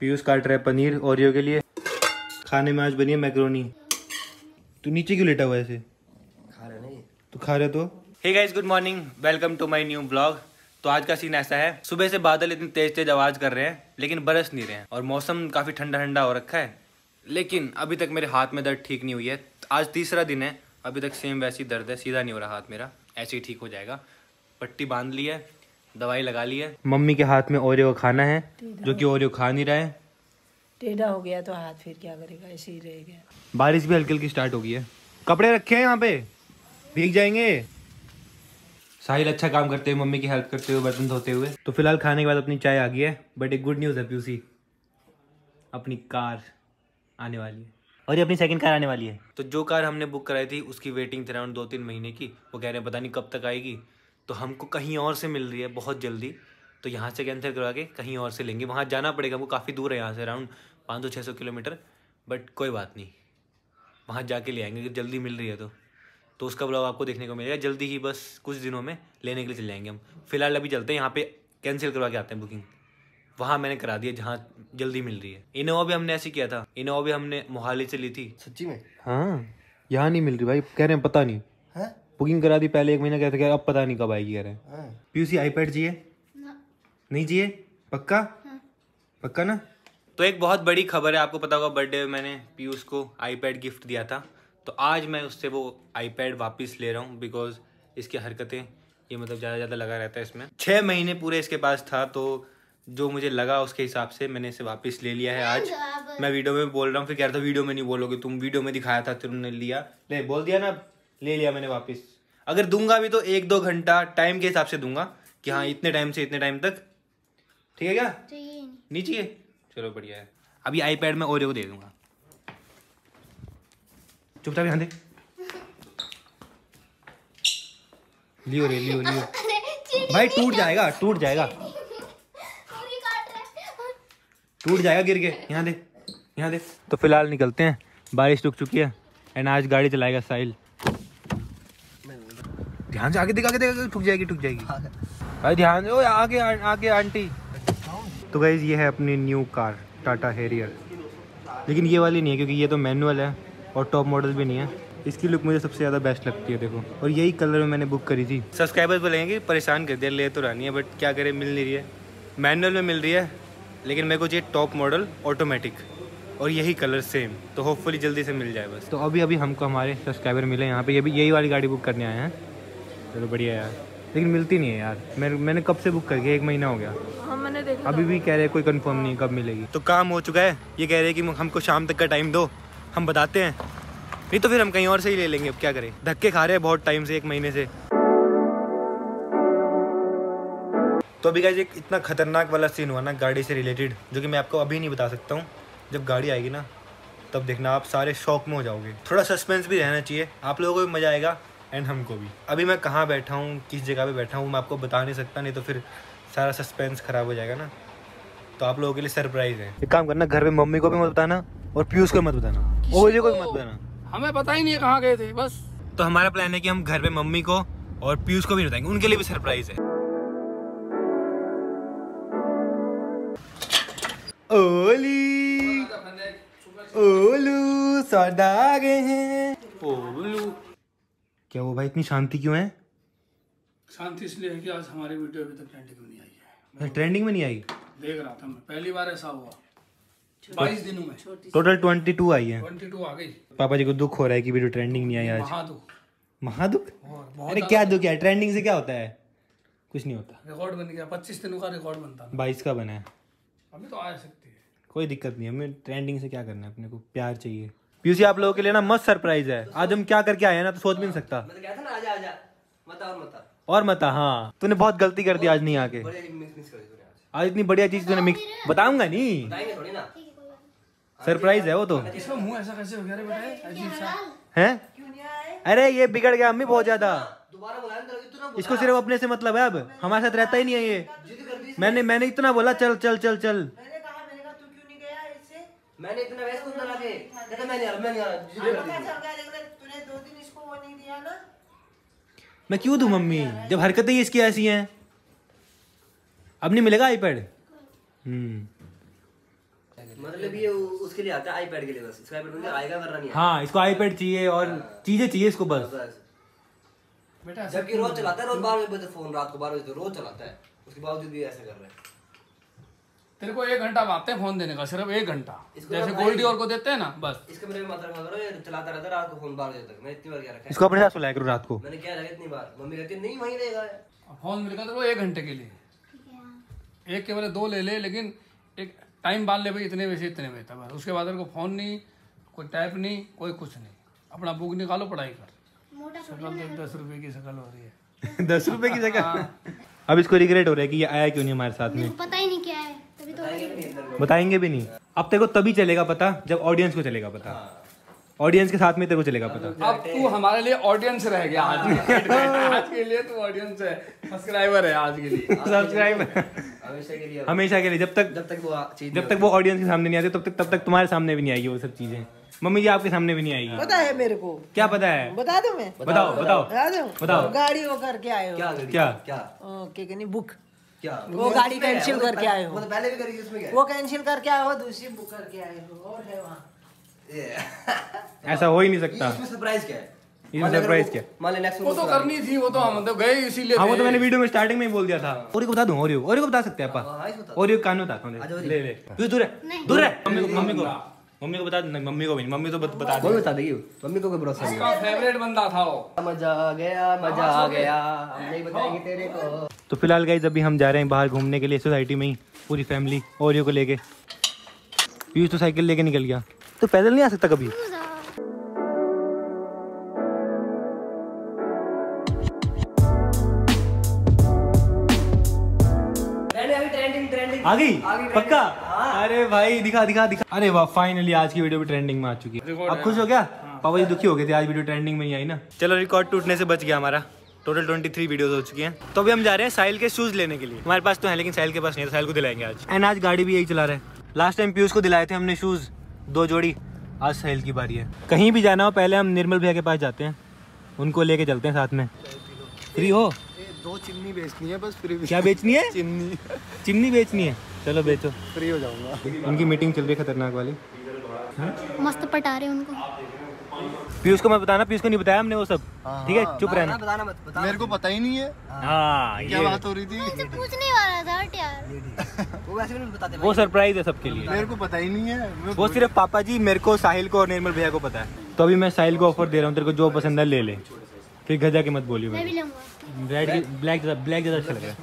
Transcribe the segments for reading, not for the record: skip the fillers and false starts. पीयूष काट रहा है पनीर ओरियो के लिए। खाने में आज बनी है मैक्रोनी। तू नीचे क्यों लेटा हुआ है ऐसे? खा रहा नहीं तू खा रहे तो। Hey guys, good morning, welcome to my new blog. तो आज का सीन ऐसा है, सुबह से बादल इतनी तेज तेज आवाज कर रहे हैं लेकिन बरस नहीं रहे हैं और मौसम काफी ठंडा ठंडा हो रखा है, लेकिन अभी तक मेरे हाथ में दर्द ठीक नहीं हुई है। आज तीसरा दिन है, अभी तक सेम वैसी दर्द है, सीधा नहीं हो रहा हाथ मेरा, ऐसे ही ठीक हो जाएगा। पट्टी बांध ली है, दवाई लगा ली है। मम्मी के हाथ में ओरियो खाना है जो कि ओरियो खा नहीं रहा है, टेढ़ा हो गया तो हाथ फिर क्या करेगा, ऐसे ही रहेगा। बारिश भी हल्की हल्की स्टार्ट हो गई है। कपड़े रखे हैं यहाँ पे, भीग जाएंगे। साहिल अच्छा काम करते हुए, मम्मी की हेल्प करते हुए, बर्तन धोते हुए। तो फिलहाल खाने के बाद अपनी चाय आ गई है, बट एक गुड न्यूज़ है पीयूसी, अपनी कार आने वाली है और ये अपनी सेकंड कार आने वाली है। तो जो कार हमने बुक कराई थी उसकी वेटिंग थी अराउंड 2-3 महीने की, वो कह रहे हैं पता नहीं कब तक आएगी। तो हमको कहीं और से मिल रही है बहुत जल्दी, तो यहाँ से कैंसिल करवा के कहीं और से लेंगे। वहाँ जाना पड़ेगा हमको, काफ़ी दूर है यहाँ से, अराउंड 500-600 किलोमीटर, बट कोई बात नहीं, वहाँ जाके ले आएंगे अगर जल्दी मिल रही है तो उसका ब्लॉग आपको देखने को मिलेगा जल्दी ही, बस कुछ दिनों में लेने के लिए चले जाएंगे हम। फिलहाल अभी चलते हैं, यहाँ पे कैंसिल करवा के आते हैं बुकिंग, वहाँ मैंने करा दिया जहाँ जल्दी मिल रही है। इनोवा भी हमने ऐसे किया था, इनोवा भी हमने मोहाली से ली थी। सच्ची में? हाँ, यहाँ नहीं मिल रही भाई, कह रहे हैं पता नहीं। बुकिंग करा दी पहले 1 महीना, कहते हैं अब पता नहीं कब आएगी। कह रहे हैं पीयूसी आईपैड चाहिए? नहीं चाहिए? पक्का? हाँ। पक्का ना। तो एक बहुत बड़ी खबर है, आपको पता होगा बर्थडे में मैंने पीयूष को आईपैड गिफ्ट दिया था, तो आज मैं उससे वो आईपैड वापस ले रहा हूँ बिकॉज इसकी हरकतें, ये मतलब ज़्यादा लगा रहता है इसमें। 6 महीने पूरे इसके पास था, तो जो मुझे लगा उसके हिसाब से मैंने इसे वापस ले लिया है। आज मैं वीडियो में बोल रहा हूँ, फिर कह रहा था वीडियो में नहीं बोलोगे तुम, वीडियो में दिखाया था तुमने लिया, ले बोल दिया ना, ले लिया मैंने वापस। अगर दूंगा भी तो 1-2 घंटा टाइम के हिसाब से दूंगा कि हाँ इतने टाइम से इतने टाइम तक, ठीक है क्या? नहीं चाहिए, चलो बढ़िया है। अभी आईपैड में ओरियो दे दूंगा। चुपचाप यहाँ दे, लियो रे लियो लियो भाई, टूट जाएगा टूट जाएगा टूट जाएगा, गिर के यहाँ दे यहाँ दे। तो फिलहाल निकलते हैं, बारिश रुक चुकी है एंड आज गाड़ी चलाएगा साहिल। ध्यान से आगे दिखा के देखा, ठुक जाएगी भाई, ध्यान से। ओ आगे आगे आंटी। तो गाइज़ ये है अपनी न्यू कार टाटा हैरियर, लेकिन ये वाली नहीं है क्योंकि ये तो मैनुअल है और टॉप मॉडल भी नहीं है। इसकी लुक मुझे सबसे ज़्यादा बेस्ट लगती है, देखो, और यही कलर में मैंने बुक करी थी। सब्सक्राइबर्स बोलेंगे परेशान कर दिया, ले तो रानी है बट क्या करें, मिल नहीं रही है। मैनुअल में मिल रही है लेकिन मेरे को ये टॉप मॉडल ऑटोमेटिक और यही कलर सेम, तो होपफुली जल्दी से मिल जाए बस। तो अभी अभी हमको हमारे सब्सक्राइबर मिले यहाँ पर, ये भी यही वाली गाड़ी बुक करने आए हैं। चलो बढ़िया यार, लेकिन मिलती नहीं है यार, मैंने कब से बुक करके 1 महीना हो गया, मैंने देखा अभी भी कह रहे हैं कोई कंफर्म नहीं कब मिलेगी। तो काम हो चुका है, ये कह रहे हैं कि हमको शाम तक का टाइम दो, हम बताते हैं, नहीं तो फिर हम कहीं और से ही ले लेंगे। अब क्या करें, धक्के खा रहे हैं बहुत टाइम से, 1 महीने से। तो अभी गाइस एक इतना खतरनाक वाला सीन हुआ ना गाड़ी से रिलेटेड, जो कि मैं आपको अभी नहीं बता सकता हूँ, जब गाड़ी आएगी ना तब देखना आप सारे शौक में हो जाओगे। थोड़ा सस्पेंस भी रहना चाहिए, आप लोगों को भी मज़ा आएगा एंड हमको भी। अभी मैं कहाँ बैठा हूँ, किस जगह पे बैठा हूँ मैं आपको बता नहीं सकता, नहीं तो फिर सारा सस्पेंस ख़राब हो जाएगा ना, तो आप लोगों के लिए सरप्राइज़ है। एक काम करना, घर पे मम्मी को भी मत बताना और पीयूष को मत बताना, ओरियो को भी मत बताना, हमें पता ही नहीं है कहाँ गए थे बस। तो हमारा प्लान है कि हम घर पे मम्मी को और पीयूष को भी बताएंगे, उनके लिए भी सरप्राइज़ है। ओली ओलू सौदा गए हैं ओलू। क्या वो भाई इतनी शांति क्यों है? शांति इसलिए है कि आज हमारी वीडियो अभी तक ट्रेंडिंग में नहीं आई है। ट्रेंडिंग में नहीं आई? देख रहा था मैं, पहली बार ऐसा हुआ 22 दिनों में, टोटल 22 आई है। 22 आ गई। पापा जी को दुख हो रहा है कि वीडियो ट्रेंडिंग नहीं आई आज। महादुख। महादुख? अरे क्या दुख है, ट्रेंडिंग से क्या होता है, कुछ नहीं होता। रिकॉर्ड बन गया, 25 दिनों का रिकॉर्ड बनता है, 22 का बना है, हमें तो आ सकती है, कोई दिक्कत नहीं। हमें ट्रेंडिंग से क्या करना है, अपने को प्यार चाहिए। पीयूसी आप लोगों के लिए ना मस्त सरप्राइज है, आज हम क्या करके आए हैं ना तो सोच भी नहीं सकता। मैंने कहा था ना आजा आजा मता और मता और मता। हाँ तूने बहुत गलती कर दी आज नहीं आके, आज इतनी बढ़िया चीज तूने मिक्स, बताऊंगा नहीं, सरप्राइज है वो तो। इसका मुंह ऐसा कैसे हो गया रे बेटा, अजीब सा है, अरे ये बिगड़ गया अम्मी बहुत ज्यादा, इसको सिर्फ अपने से मतलब है, अब हमारे साथ रहता ही नहीं है ये। मैंने इतना बोला चल चल चल चल, मैंने इतना वैसे को लगा के कहता मैं नहीं आ रहा तूने 2 दिन इसको वो नहीं दिया ना, मैं क्यों दूं मम्मी जब हरकतें ही इसकी ऐसी हैं। अब नहीं मिलेगा आईपैड। मतलब ये उसके लिए आता है आईपैड के लिए, बस इसका आईपैड मतलब आएगा वरना नहीं। हां इसको आईपैड चाहिए और चीजें चाहिए इसको बस। बेटा जबकि रोज चलाता है, रोज 12 बजे फोन, रात को 12 बजे रोज चलाता है, उसके बावजूद भी ऐसा कर रहा है। तेरे को 1 घंटा मांगते हैं फोन देने का, सिर्फ 1 घंटा, जैसे गोल्डी और को देते हैं ना बस। इसके मेरे मात्र मत करो, ये चलाता रहता है रात को फोन 12 बजे तक। मैं इतनी बार क्या रखा है इसको, अपने साथ सुलाया करो रात को। मैंने क्या रखा इतनी बार, मम्मी कहती है नहीं वहीं रहेगा। फोन मिल गया तो 1 घंटे के लिए, एक के बदले 2 ले ले, लेकिन एक टाइम बांध ले भाई, इतने बजे से इतने बजे तक बस। उसके बाद तेरे को फोन नहीं, कोई टाइप नहीं, कोई कुछ नहीं, अपना बुक निकालो पढ़ाई कर। 10 रुपये की शकल हो रही है, 10 रुपये की शकल। अब इसको रिग्रेट हो रहा है कि ये आया क्यों नहीं हमारे साथ में, पता ही नहीं क्या है, बताएंगे भी नहीं। अब तेरे को तभी चलेगा पता जब ऑडियंस को चलेगा पता, ऑडियंस के साथ में तेरे को चलेगा पता। अब तू हमारे लिए ऑडियंस रह गया आज के लिए तू ऑडियंस है, सब्सक्राइबर है आज के लिए, सब्सक्राइबर हमेशा के लिए। जब तक वो ऑडियंस के सामने नहीं आती तब तक तुम्हारे सामने भी नहीं आएगी वो सब चीजें। मम्मी जी आपके सामने भी नहीं आएगी, पता है मेरे को। क्या पता है, बता दो। मैं बताओ गाड़ी वो करके आए हो क्या, बुक क्या वो गाड़ी कैंसिल करके आए हो, मतलब पहले भी करी थी उसमें क्या, वो कैंसिल करके आए हो, दूसरी बुक करके आए हो, और है वहाँ। ऐसा हो ही नहीं सकता। इसमें सरप्राइज क्या है, इसमें सरप्राइज क्या, मान ले नेक्स्ट वो तो करनी थी, वो तो हम तो गए इसीलिए। हां वो तो मैंने वीडियो में स्टार्टिंग में ही बोल दिया था। और को बता दूं, और को बता सकते हैं अपन, और ये कान बताता हूं, ले ले तू दूर है। मम्मी को बता दो, मम्मी को भी नहीं, मम्मी तो बता दो, बता देगी मम्मी को, कोई भरोसा नहीं। इसका फेवरेट बंदा था वो। मजा आ गया हम नहीं बताएंगे तेरे को। तो फिलहाल गाइस अभी हम जा रहे हैं बाहर घूमने के लिए सोसाइटी में ही, पूरी फैमिली ओरियो को लेके। पीयूष तो साइकिल लेके निकल गया, तो पैदल नहीं आ सकता कभी। आ गई पक्का। अरे भाई दिखा। अरे वाह, फाइनली आज की वीडियो भी ट्रेंडिंग में आ चुकी है। अब खुश हो गया? पापा जी दुखी हो गए थे आज वीडियो ट्रेंडिंग में नहीं आई ना। चलो रिकॉर्ड टूटने से बच गया हमारा। टोटल 23 वीडियोस हो चुकी हैं। तो अभी हम जा रहे हैं साहिल के शूज लेने के लिए। हमारे पास तो है लेकिन साहिल के पास नहीं है, साहिल को दिलाएंगे आज। एंड आज गाड़ी भी यही चला रहे हैं। लास्ट टाइम पीयूष को दिलाए थे हमने शूज 2 जोड़ी, आज साहिल की बारी है। कहीं भी जाना हो पहले हम निर्मल भैया के पास जाते हैं, उनको लेके चलते हैं साथ में। फ्री हो? 2 चिमनी बेचनी है बस। फ्री क्या बेचनी है? चिमनी बेचनी है। चलो बेचो, फ्री हो जाऊंगा। उनकी मीटिंग चल रही है खतरनाक वाली, मस्त पटा रहे उनको। पीयूष को मत बताना, पीयूष को नहीं बताया हमने वो सब, ठीक है? चुप रहना, बताना मत। मेरे को पता ही नहीं है क्या बात हो रही थी, मुझसे पूछने वाला था यार। वो वैसे भी नहीं बताते, वो सरप्राइज है सबके लिए। मेरे को पता ही नहीं है, वो सिर्फ पापा जी, मेरे को, साहिल को और निर्मल भैया को पता है। तो अभी मैं साहिल को ऑफर दे रहा हूँ, तेरे को जो पसंद है ले ले, फिर घर जाके मत बोलियो। ब्लैक ज़्यादा अच्छा लग रहा है।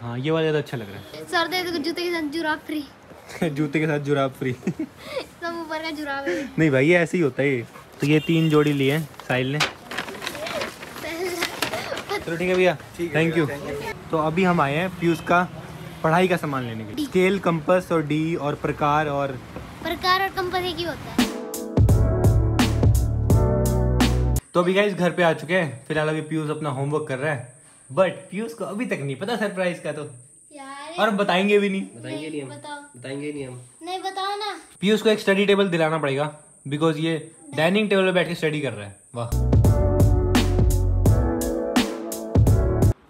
हाँ ये वाला ज़्यादा अच्छा लग रहा है। सर दे दो, जूते के साथ जुराब फ्री। जूते के साथ जुराब फ्री। सब ऊपर का जुराब है। नहीं भाई ये ऐसे ही होता है। तो ये 3 जोड़ी लिए हैं साहिल ने। चलो ठीक है भैया, थैंक यू। तो अभी हम आए हैं पीयूष का पढ़ाई का सामान लेने के लिए। स्केल, कंपस और डी और प्रकार और कंपस एक ही होता है। तो अभी गाइस घर पे आ चुके हैं। फिलहाल अभी पीयूष अपना होमवर्क कर रहा है, बट पीयूष को अभी तक नहीं पता सरप्राइज का, तो यार और बताएंगे भी नहीं। बताएंगे नहीं हम। बताओ ना। पीयूष को एक स्टडी टेबल दिलाना पड़ेगा, बिकॉज ये डाइनिंग टेबल पे बैठ के स्टडी कर रहा है। वाह।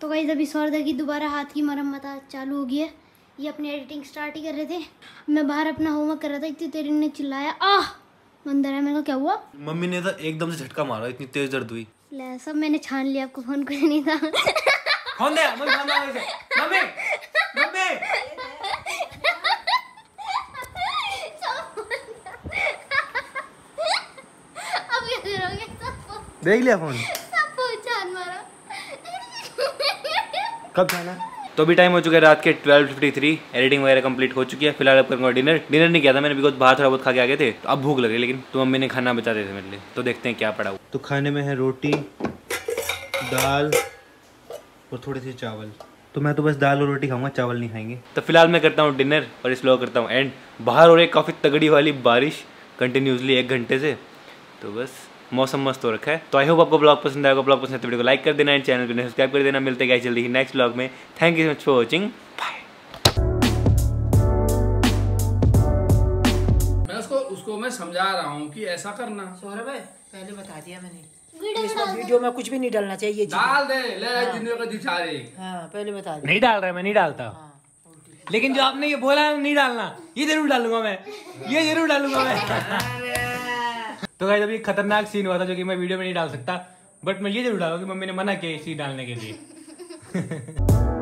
तो गाइस अभी सौरदा की दोबारा हाथ की मरम्मत चालू हो गई है। ये अपनी एडिटिंग स्टार्ट ही कर रहे थे, मैं बाहर अपना होमवर्क कर रहा था, इतनी तेरी ने चिल्लाया, आह अंदर है। मेरे को क्या हुआ, मम्मी ने तो एकदम से झटका मारा, इतनी तेज दर्द हुई। सब मैंने छान लिया, आपको फोन कुछ नहीं था। फोन दे मम्मी। अब क्या करोगे, देख लिया फोन, सब छान मारा। कब जाना? तो भी टाइम हो चुका है रात के 12:53। एडिटिंग वगैरह कंप्लीट हो चुकी है। फिलहाल अब करूँगा डिनर नहीं किया था मैंने, बिकॉज बाहर थोड़ा बहुत खा के आ गए थे, तो अब भूख लग रही है। लेकिन तो मम्मी ने खाना बचा दिया था मेरे लिए, तो देखते हैं क्या पड़ा हुआ। तो खाने में है रोटी, दाल और थोड़े से चावल। तो मैं तो बस दाल और रोटी खाऊंगा, चावल नहीं खाएंगे। तो फिलहाल मैं करता हूँ डिनर और इस ब्लॉग करता हूँ एंड। बाहर हो रही काफ़ी तगड़ी वाली बारिश कंटिन्यूसली 1 घंटे से, तो बस मौसम मस्त हो रखा है। तो आई होप आपको ब्लॉग पसंद आएगा। ब्लॉग पसंद है तो वीडियो को लाइक कर देना एंड चैनल को सब्सक्राइब कर देना। मिलते हैं जल्दी ही नेक्स्ट ब्लॉग में। Thank you so much for watching. मैं उसको मैं समझा रहा हूँ कि ऐसा करना। सौरभ भाई पहले बता दिया मैंने, वीडियो में कुछ भी नहीं डालना चाहिए। डाल दे ले, जिंदगी का दिखा रही। हां पहले बता दिया, नहीं डाल रहा मैं, नहीं डालता। लेकिन जो आपने ये बोला नहीं डालना, ये जरूर डालूंगा मैं, ये जरूर डालूंगा मैं। तो गाइस अभी खतरनाक सीन हुआ था जो कि मैं वीडियो में नहीं डाल सकता, बट मैं ये जरूर डालूंगा कि मम्मी ने मना किया इसी डालने के लिए।